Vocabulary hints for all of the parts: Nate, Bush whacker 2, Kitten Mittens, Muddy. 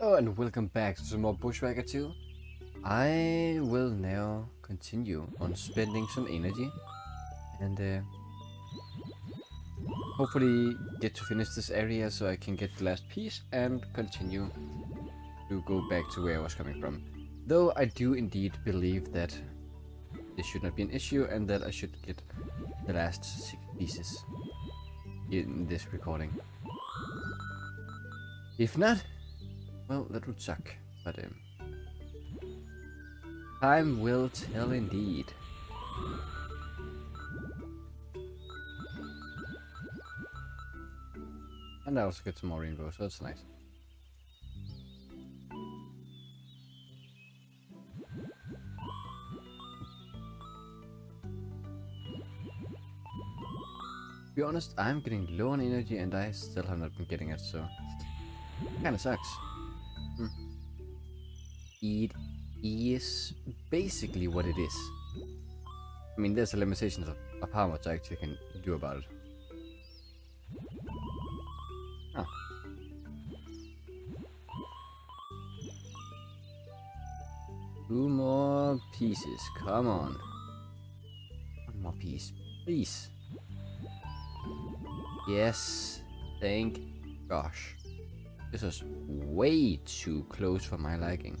Hello and welcome back to some more Bush whacker 2. I will now continue on spending some energy and hopefully get to finish this area so I can get the last piece and continue to go back to where I was coming from. Though I do indeed believe that this should not be an issue and that I should get the last 6 pieces in this recording. If not, well, that would suck, but time will tell indeed. And I also get some more rainbows, so that's nice. To be honest, I'm getting low on energy and I still have not been getting it, so it kinda sucks. It is basically what it is. I mean, there's a limitation of how much I actually can do about it. Oh. Two more pieces, come on. One more piece, please. Yes, thank gosh. This is way too close for my liking,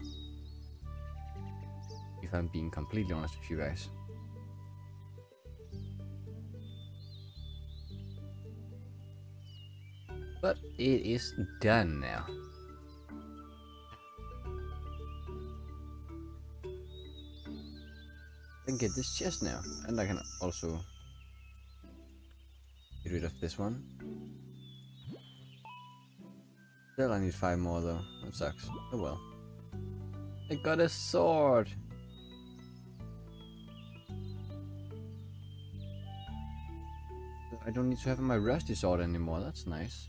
if I'm being completely honest with you guys. But it is done now. I can get this chest now, and I can also get rid of this one. Still, I need 5 more though. That sucks. Oh well. I got a sword! I don't need to have my rusty sword anymore, that's nice.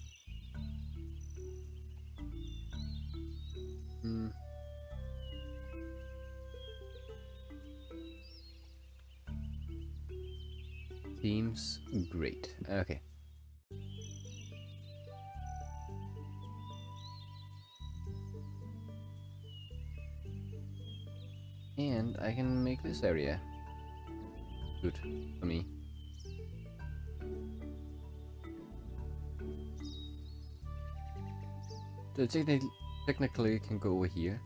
Seems great. Okay. And I can make this area good for me. So technically you can go over here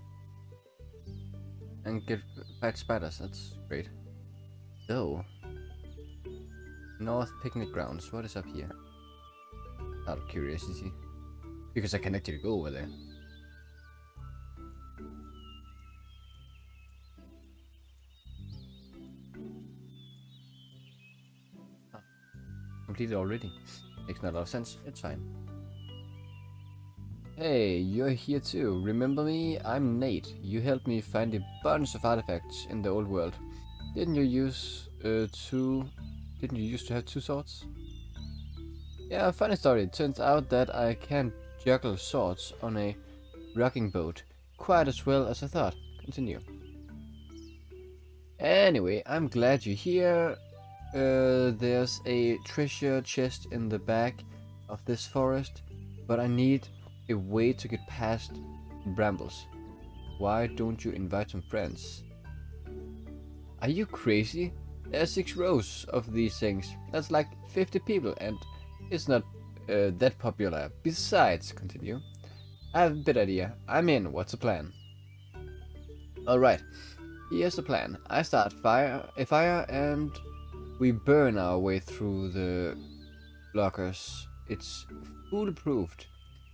and get back spiders, that's great. Though, North Picnic Grounds, what is up here? Out of curiosity, because I can actually go over there. Completed already. Makes not a lot of sense. It's fine. Hey, you're here too. Remember me? I'm Nate. You helped me find a bunch of artifacts in the old world. Didn't you used to have 2 swords? Yeah, funny story. It turns out that I can't juggle swords on a rocking boat quite as well as I thought. Continue. Anyway, I'm glad you're here. There's a treasure chest in the back of this forest, but I need a way to get past brambles. Why don't you invite some friends? Are you crazy? There are 6 rows of these things. That's like 50 people, and it's not that popular. Besides, continue. I have a bit idea. I'm in. What's the plan? Alright, here's the plan. I start a fire and we burn our way through the blockers. It's foolproof.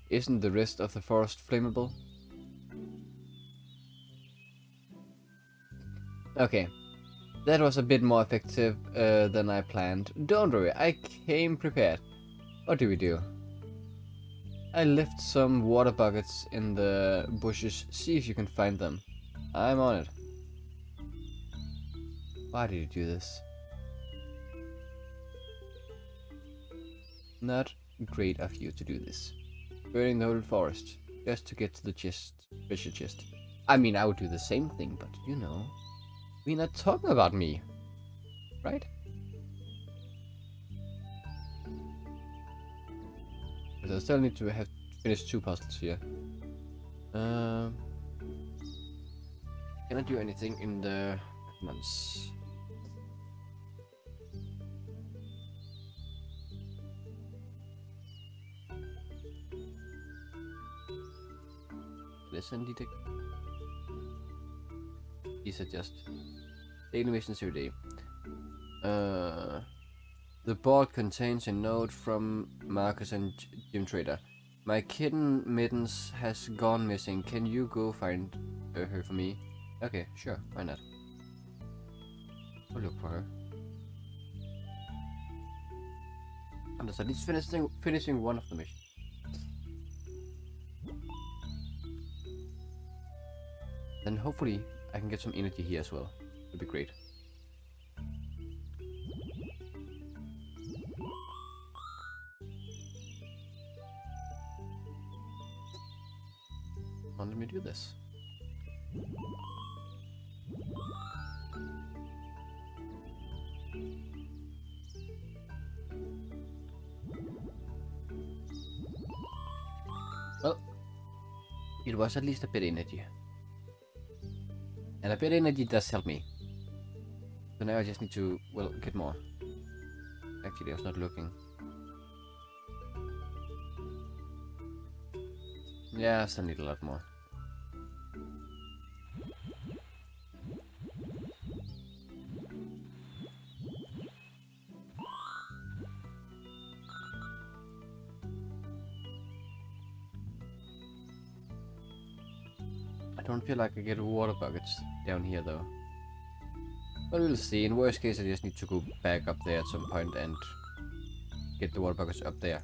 Isn't the rest of the forest flammable? Okay, that was a bit more effective than I planned. Don't worry, I came prepared. What do we do? I left some water buckets in the bushes. See if you can find them. I'm on it. Why did you do this? Not great of you to do this. Burning the whole forest just to get to the chest, treasure chest. I mean, I would do the same thing, but you know, we're not talking about me, right? But I still need to finish 2 puzzles here. Can I do anything in the months? Listen, detect. He suggests the animation today. The board contains a note from Marcus and Jim Trader. My kitten Mittens has gone missing. Can you go find her for me? Okay, sure. Why not? We'll look for her. I'm at least finishing one of the missions. Then hopefully I can get some energy here as well. It'd be great. Well, let me do this. Well, it was at least a bit energy. And a bit energy does help me. So now I just need to, well, get more. Actually, I was not looking. Yeah, I still need a lot more. I don't feel like I get water buckets down here though. But we'll see. In worst case I just need to go back up there at some point and get the water buckets up there.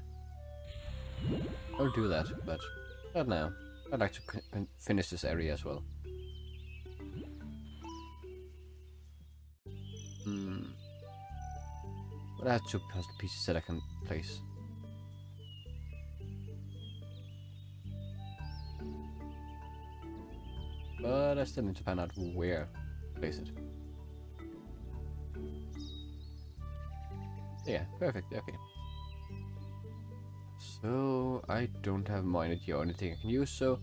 I'll do that, but not now. I'd like to finish this area as well. But I have 2 puzzle pieces that I can place. But I still need to find out where to place it. Yeah, perfect, okay. So, I don't have more energy or anything I can use, so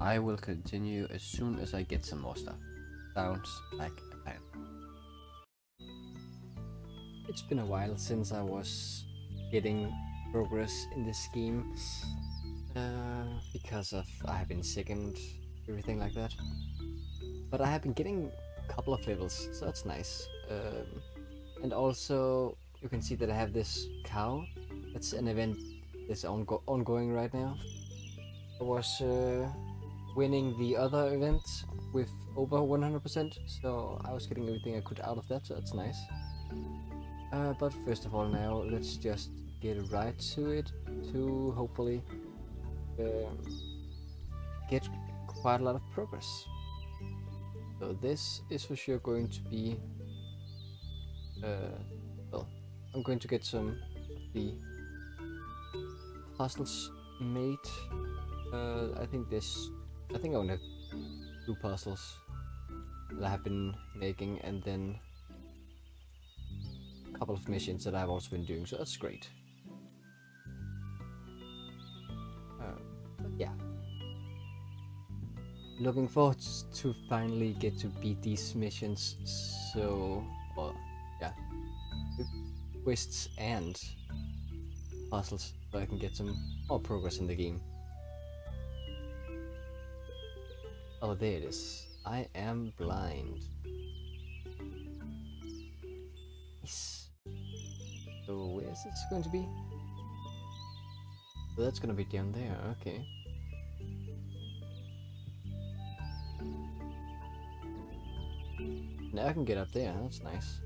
I will continue as soon as I get some more stuff. Sounds like a plan. It's been a while since I was getting progress in this game. Because of I have been sick and everything like that. But I have been getting a couple of levels, so that's nice. And also, you can see that I have this cow. It's an event that's ongoing right now. I was winning the other event with over 100%, so I was getting everything I could out of that, so that's nice. But first of all now, let's just get right to it, to hopefully get quite a lot of progress. So this is for sure going to be well, I'm going to get some of the puzzles made. I think I only have 2 puzzles that I have been making, and then a couple of missions that I've also been doing, so that's great. Yeah. Looking forward to finally get to beat these missions, so, well, yeah, quests and puzzles, so I can get some more progress in the game. Oh, there it is. I am blind. Nice. So, where is this going to be? So that's going to be down there, okay. Now I can get up there, that's nice.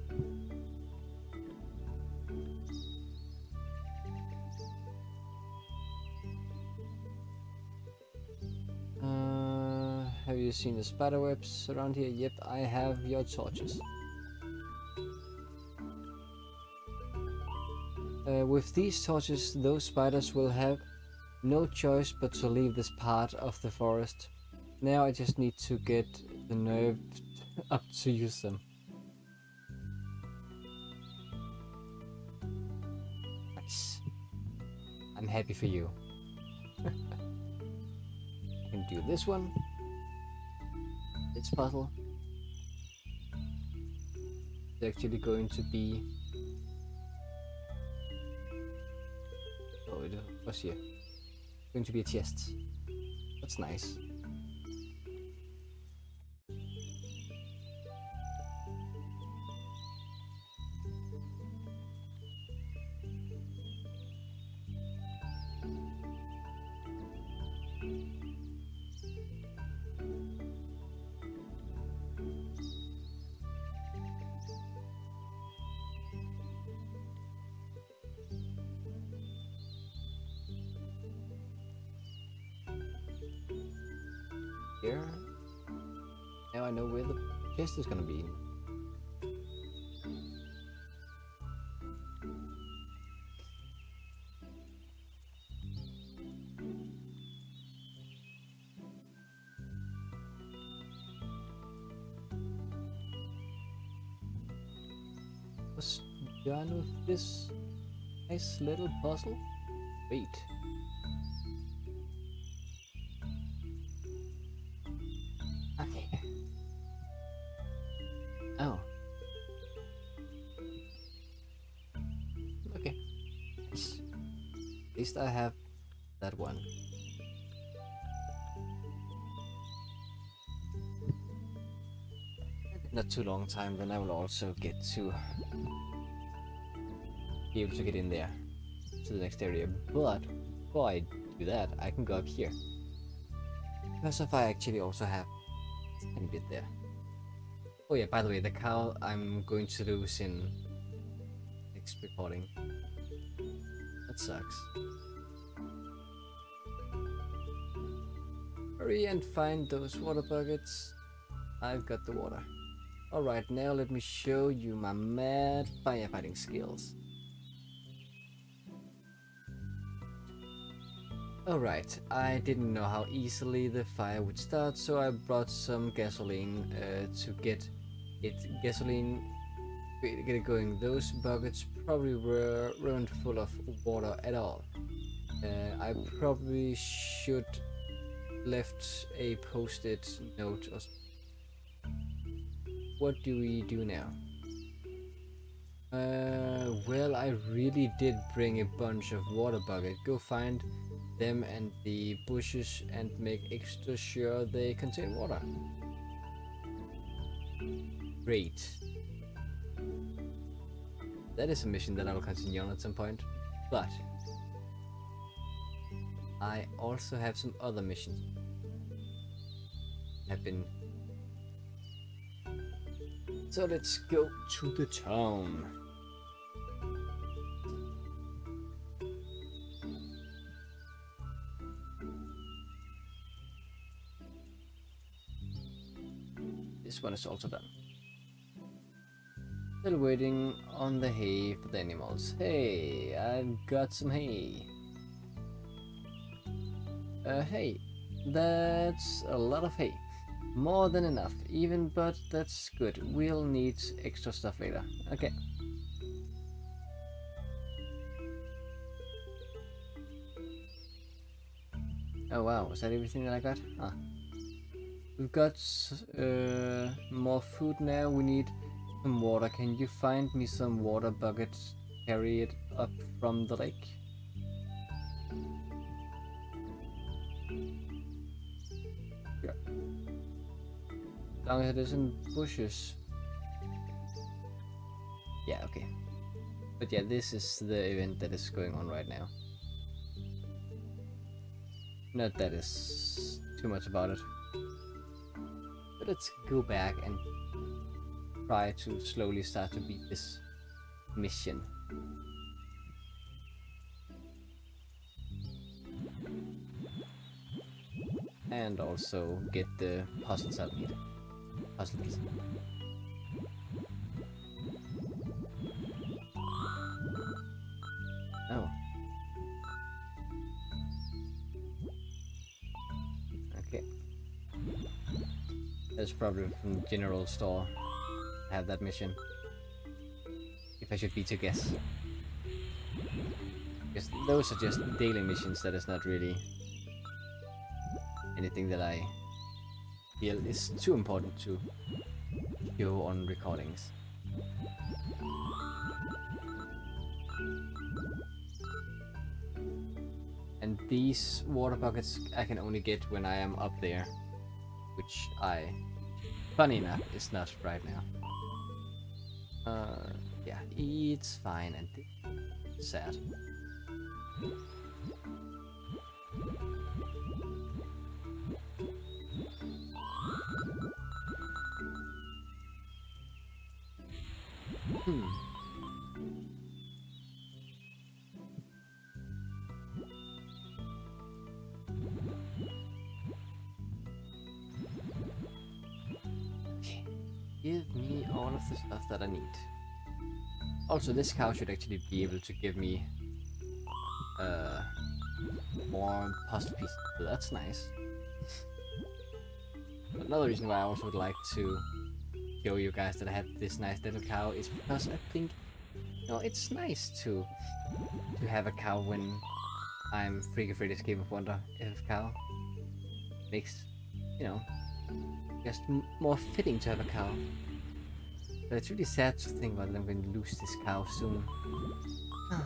Have you seen the spider webs around here? Yep, I have your torches. With these torches, those spiders will have no choice but to leave this part of the forest. Now I just need to get the nerve up to use them. Nice. I'm happy for you. You can do this one. This puzzle. It's actually going to be... oh, it was here. It's going to be a chest. That's nice. Here. Now I know where the chest is gonna be. Just done with this nice little puzzle. Wait. At least I have that one. Not too long time, then I will also get to be able to get in there to the next area. But before I do that, I can go up here. Because if I actually also have a bit there. Oh yeah, by the way, the cow I'm going to lose in next recording. Sucks. Hurry and find those water buckets. I've got the water. Alright, now let me show you my mad firefighting skills. Alright, I didn't know how easily the fire would start, so I brought some gasoline to get it going. Those buckets probably weren't full of water at all. I probably should left a post-it note or something. What do we do now? Well, I really did bring a bunch of water buckets. Go find them and the bushes and make extra sure they contain water. Great. That is a mission that I will continue on at some point, but I also have some other missions I've been. So let's go to the town. This one is also done. Still waiting on the hay for the animals. Hey, I've got some hay. Hey, that's a lot of hay. More than enough, even, but that's good. We'll need extra stuff later. Okay. Oh wow, is that everything that I got? Huh. We've got more food now. We need some water. Can you find me some water buckets? Carry it up from the lake. Yeah. As long as it isn't bushes. Yeah, okay. But yeah, this is the event that is going on right now. Not that is too much about it. But let's go back and try to slowly start to beat this mission. And also get the puzzles out here. Puzzle piece. Oh. Okay. That's probably from the general store. Have that mission. If I should be to guess. Because those are just daily missions, that is not really anything that I feel is too important to show on recordings. And these water buckets I can only get when I am up there, which I, funny enough, is not right now. Yeah, it's fine and sad. Okay. Give me all of the stuff that I need. Also, this cow should actually be able to give me more pasta pieces. That's nice. Another reason why I also would like to show you guys that I had this nice little cow is because I think, you know, it's nice to have a cow when I'm freaking free this game of wonder. If cow makes, you know, just more fitting to have a cow. But it's really sad to think about that I'm going to lose this cow soon. Man.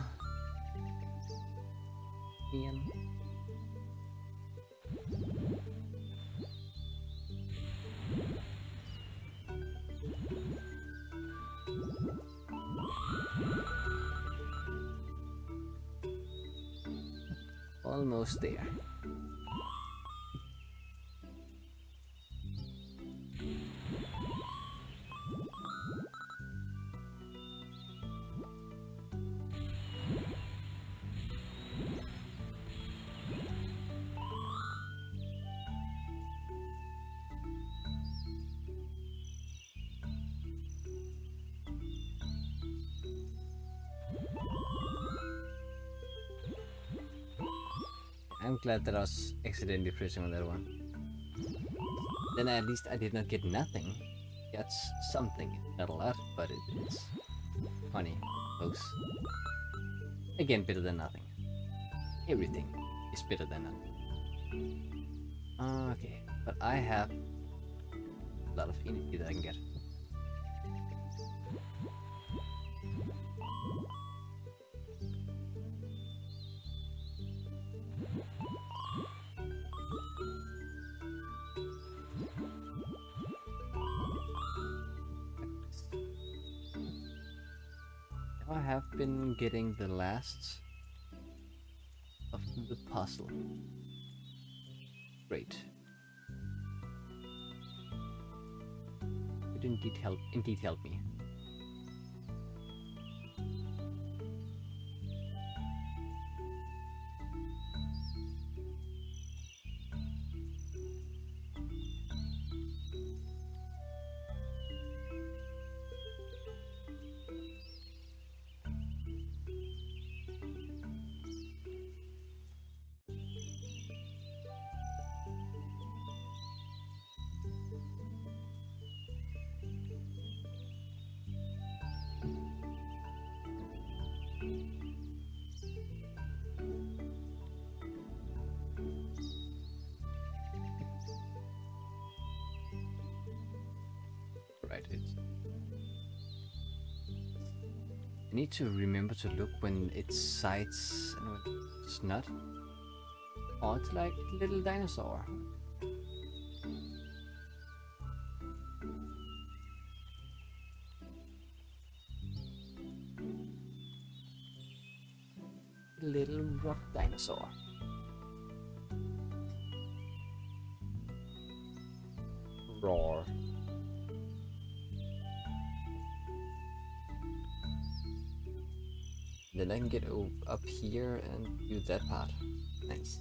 Almost there. I'm glad that I was accidentally pressing on that one. Then at least I did not get nothing. That's something. Not a lot, but it's funny. Close. Again, better than nothing. Everything is better than nothing. Okay, but I have a lot of energy that I can get. I have been getting the last of the puzzle. Great. It indeed helped me. I need to remember to look when it's sights and when it's not. Oh, it's like a little dinosaur. Little rock dinosaur. Roar. Then I can get up here and do that part. Nice.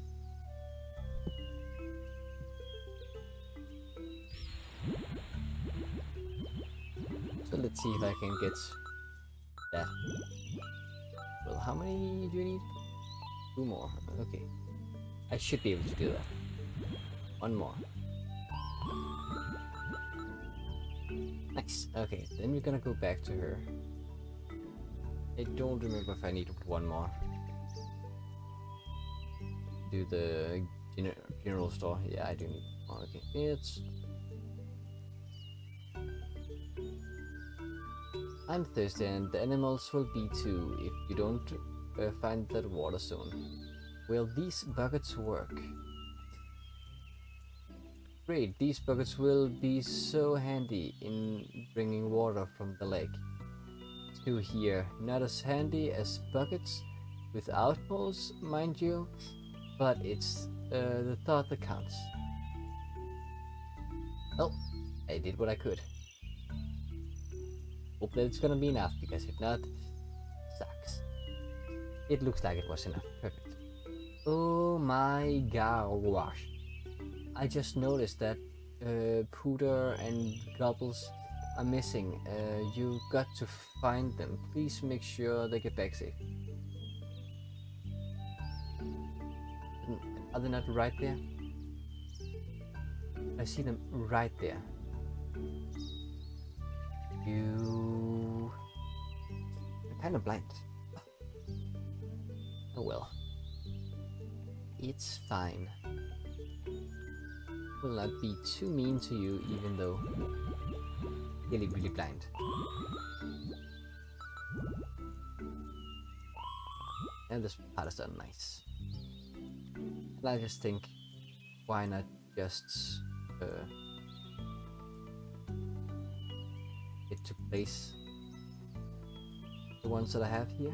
So let's see if I can get that. Well, how many do you need? 2 more. Okay. I should be able to do that. 1 more. Nice. Okay, then we're gonna go back to her. I don't remember if I need 1 more. Do the Funeral store. Yeah, I do need monarchy. It's... I'm thirsty and the animals will be too if you don't find that water soon. Will these buckets work? Great, these buckets will be so handy in bringing water from the lake to here. Not as handy as buckets without holes, mind you, but it's the thought that counts. Well, I did what I could. Hope that it's gonna be enough, because if not, sucks. It looks like it was enough. Perfect. Oh my gosh! I just noticed that Pooter and Gobbles are missing. You got to find them. Please make sure they get back safe. Are they not right there? I see them right there. You... I'm kind of blind. Oh well. It's fine. Will not be too mean to you, even though really, really blind. And this part is done nice. And I just think, why not just get to place the ones that I have here?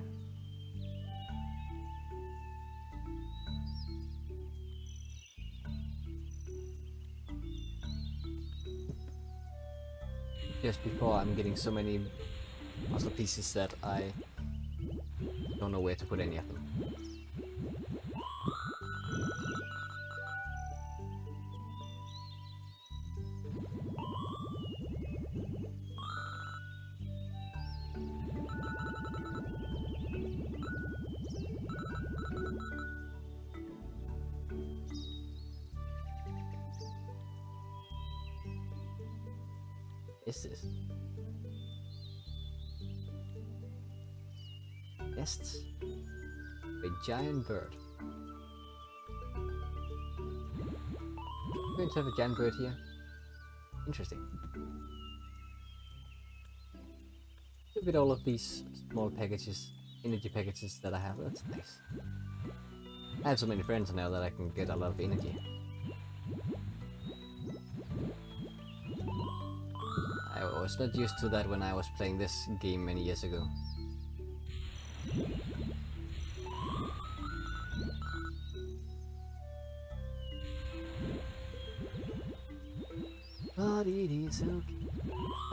Just before I'm getting so many puzzle pieces that I don't know where to put any of them. Is this? Nests? A giant bird. We're going to have a giant bird here. Interesting. Look at all of these small packages, energy packages that I have. That's nice. I have so many friends now that I can get a lot of energy. I was not used to that when I was playing this game many years ago. But it is okay.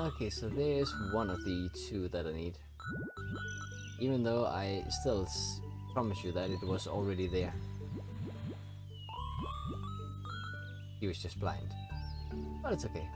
Okay, so there's one of the two that I need. Even though I still promise you that it was already there. He was just blind. But it's okay.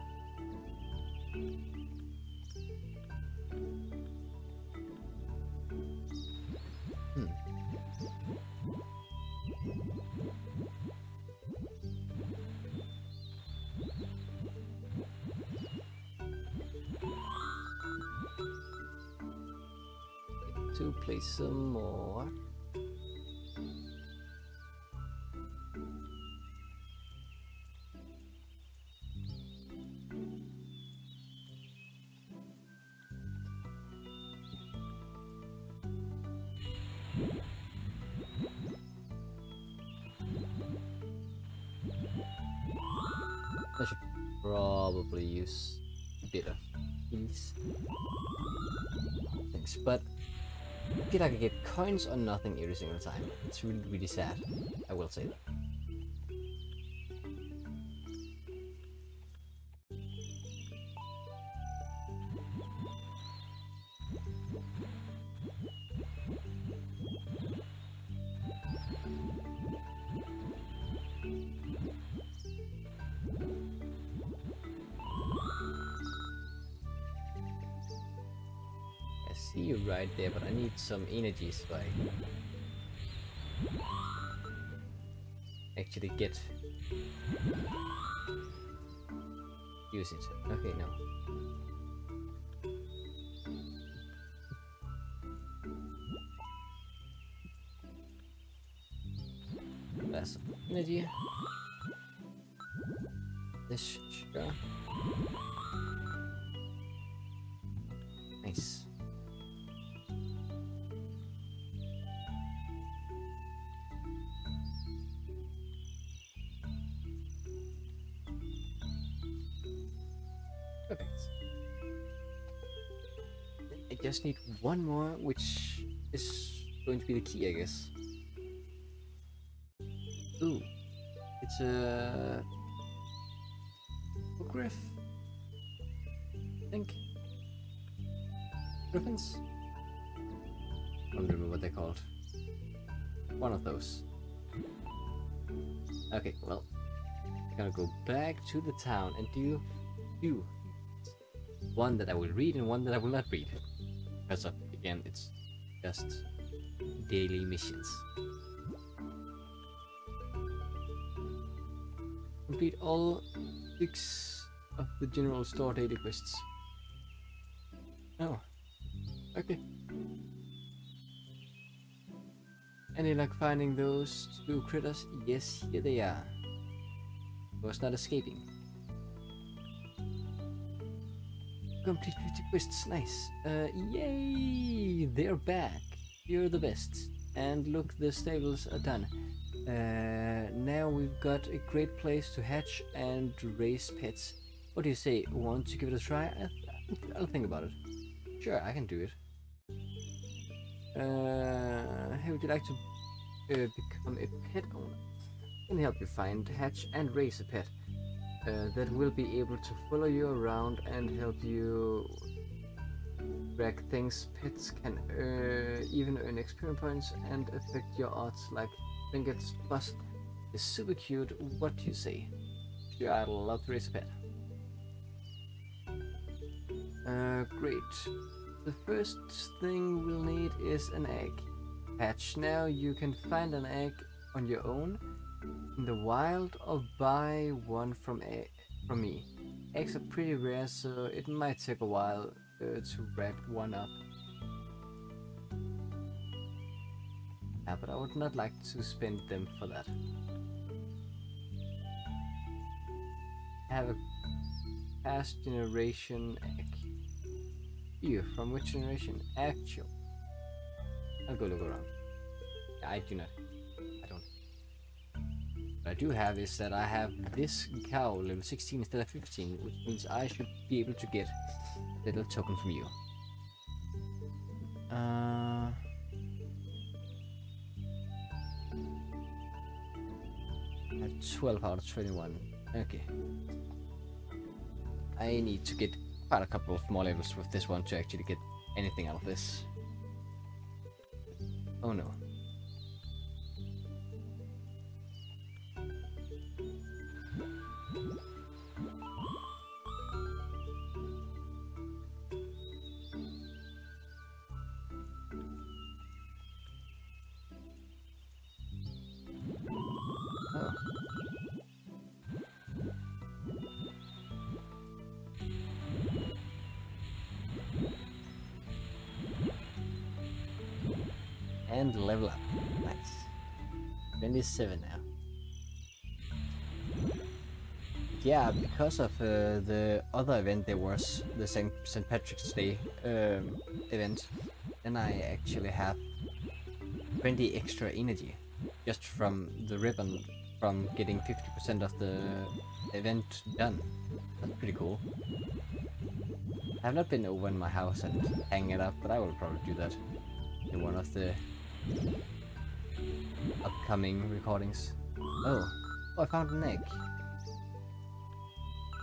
To play some more. I should probably use a bit of these things, but I feel like I get coins or nothing every single time. It's really, really sad, I will say that. See you right there, but I need some energy so I actually get use it. Okay, no. That's energy. this sugar. Nice. Perfect. I just need one more, which is going to be the key, I guess. Ooh, it's a griff, I think. Griffins? I don't remember what they're called. One of those. Okay, well, I'm gonna go back to the town and do two. One that I will read and one that I will not read. Because, again, it's just daily missions. Complete all 6 of the general store daily quests. Oh, okay. Any luck finding those 2 critters? Yes, here they are. I was not escaping. Complete 50 quests, nice. Yay! They're back. You're the best. And look, the stables are done. Now we've got a great place to hatch and raise pets. What do you say? Want to give it a try? I'll think about it. Sure, I can do it. Hey, would you like to become a pet owner? I can help you find, hatch and raise a pet that will be able to follow you around and help you wreck things. Pets can even earn experience points and affect your odds like trinkets, plus is super cute. What do you say? Sure, I'd love to raise a pet. Great. The first thing we'll need is an egg. Hatch now. You can find an egg on your own in the wild or buy one from me. Eggs are pretty rare, so it might take a while to wrap one up. Yeah, but I would not like to spend them for that. I have a past generation egg. You from which generation? Actual. I'll go look around. I do not. I don't. What I do have is that I have this cow level 16 instead of 15, which means I should be able to get a little token from you. I have 12 out of 21. Okay. I need to get quite a couple of more levels with this one to actually get anything out of this. Oh no. And level up. Nice. 27 now. Yeah, because of the other event there was, the St. Patrick's Day event, and I actually have 20 extra energy just from the ribbon from getting 50% of the event done. That's pretty cool. I have not been over in my house and hanging it up, but I will probably do that in one of the upcoming recordings. Oh, I found an egg.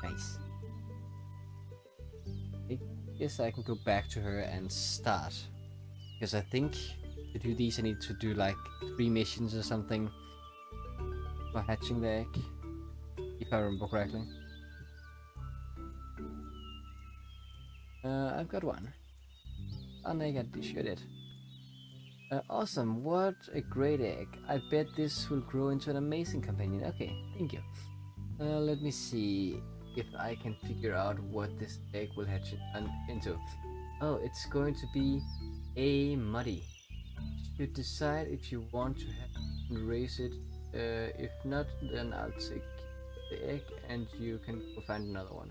Nice. I guess I can go back to her and start, because I think to do these I need to do like 3 missions or something for hatching the egg, if I remember correctly. I've got one. An egg at this shit. Awesome, what a great egg. I bet this will grow into an amazing companion. Okay, thank you. Let me see if I can figure out what this egg will hatch into. Oh, it's going to be a Muddy. You decide if you want to raise it. If not, then I'll take mistake, and you can go find another one.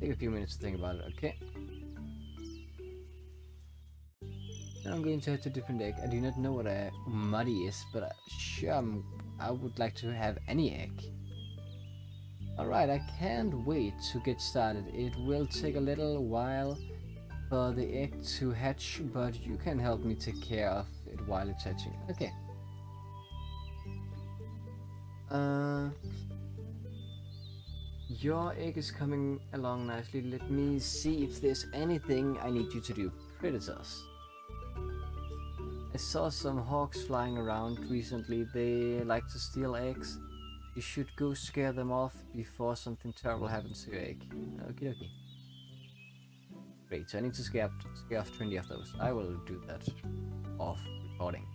Take a few minutes to think about it, okay? Now I'm going to head to a different egg. I do not know what a Muddy is, but I would like to have any egg. Alright, I can't wait to get started. It will take a little while for the egg to hatch, but you can help me take care of it while it's hatching. Okay. Your egg is coming along nicely. Let me see if there's anything I need you to do. Predators. I saw some hawks flying around recently. They like to steal eggs. You should go scare them off before something terrible happens to your egg. Okie dokie. Great, so I need to scare off 20 of those. I will do that off recording.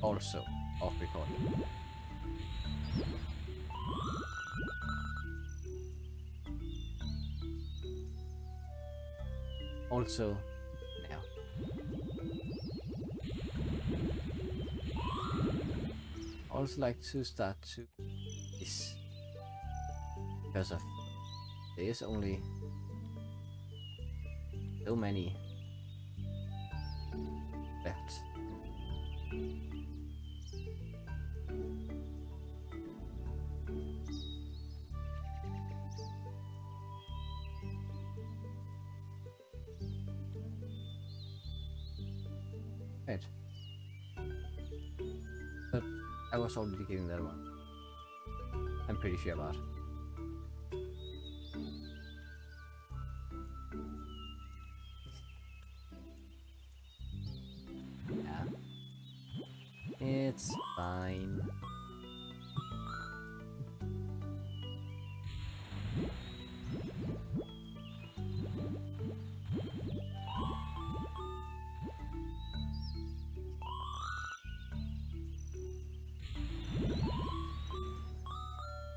Also, off recording. Also, now. I also like to start to this. Because of there's only so many left. Right. But I was already getting that one. I'm pretty sure about it. It's fine.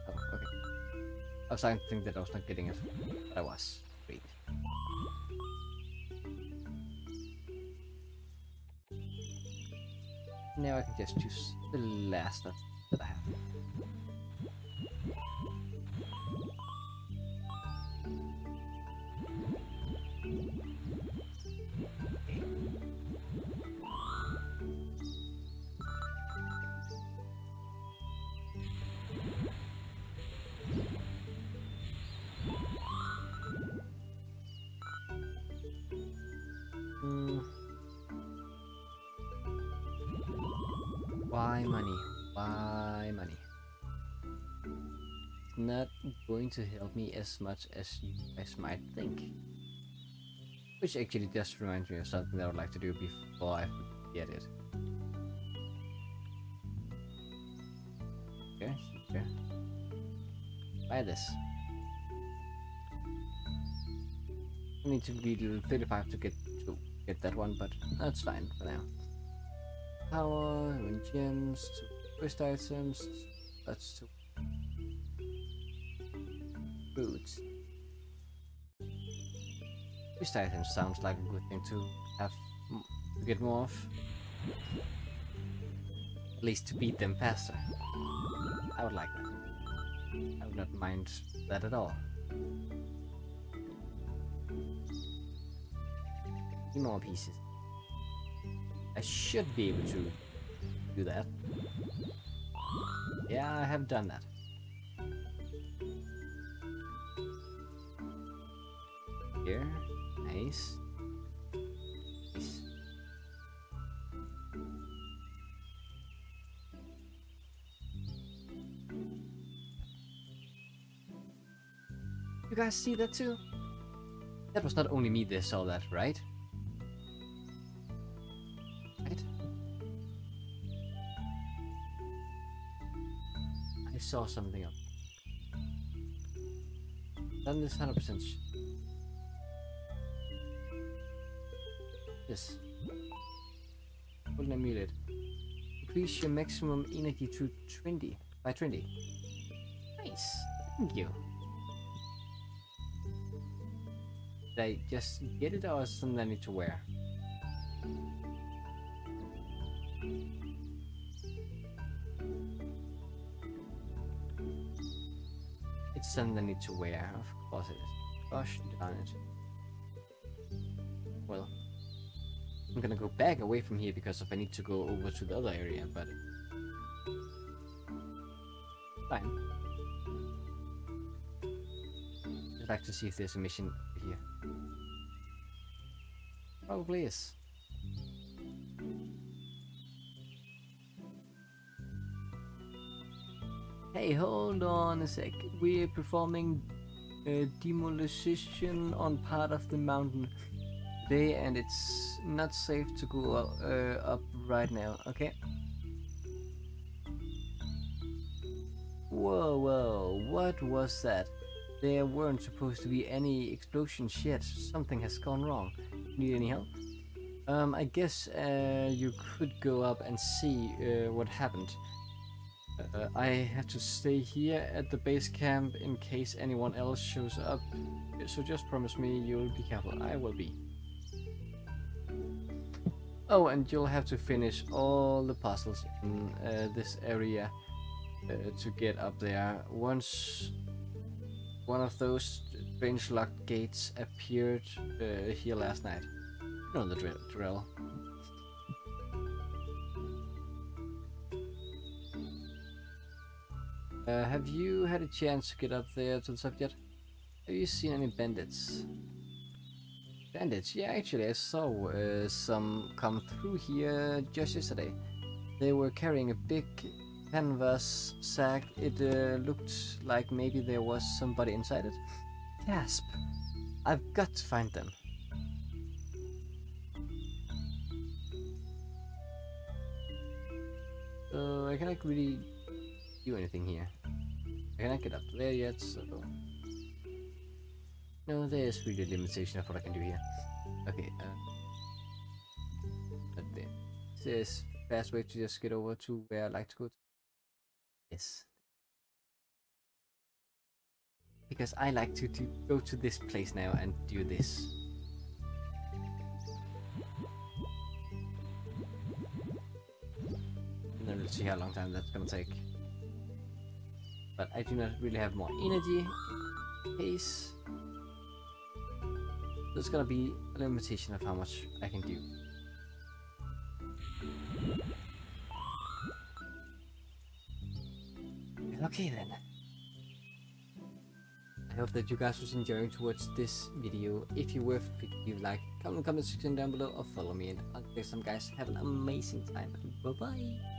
Oh, okay. I was starting to think that I was not getting it, but I was. Wait. Now I can just choose the last stuff that I have. Why money? It's not going to help me as much as you guys might think. Which actually just reminds me of something that I would like to do before I forget it. Okay. Buy this. I need to be level 35 to get that one, but that's fine for now. Power and gems to quest items. That's to boots. Quest items sounds like a good thing to have to get more of. At least to beat them faster. I would like that. I would not mind that at all. Three more pieces. I should be able to do that. Yeah, I have done that. Here, nice. Nice. You guys see that too? That was not only me that saw that, right? Saw something up. Done this 100%. Yes. Wouldn't emulate. Increase your maximum energy to 20 by 20. Nice. Thank you. Did I just get it, or something I need to wear? send the need to wait. I have closets. Gosh darn it. Well, I'm gonna go back away from here because if I need to go over to the other area, but fine. I'd like to see if there's a mission here. Probably is. Hey, hold on a sec. We're performing a demolition on part of the mountain today, and it's not safe to go up right now. Okay. Whoa, whoa! What was that? There weren't supposed to be any explosions yet. Something has gone wrong. Need any help? I guess you could go up and see what happened. I have to stay here at the base camp in case anyone else shows up, so just promise me you'll be careful. I will be. Oh, and you'll have to finish all the puzzles in this area to get up there. Once one of those strange locked gates appeared here last night. You know the drill. Have you had a chance to get up there to the top yet? Have you seen any bandits? Bandits? Yeah, actually I saw some come through here just yesterday. They were carrying a big canvas sack. It looked like maybe there was somebody inside it. Gasp! I've got to find them. So I cannot really do anything here. I cannot get up there yet, so... No, there's really a limitation of what I can do here. Okay, but there. Is this a fast way to just get over to where I like to go to? Yes. Because I like to go to this place now and do this. And then we'll see how long time that's gonna take. But I do not really have more energy in case. There's gonna be a limitation of how much I can do. Okay then. I hope that you guys was enjoying towards this video. If you were, please leave a like, comment in the comment section down below, or follow me, and I'll next time guys. Have an amazing time. Bye bye.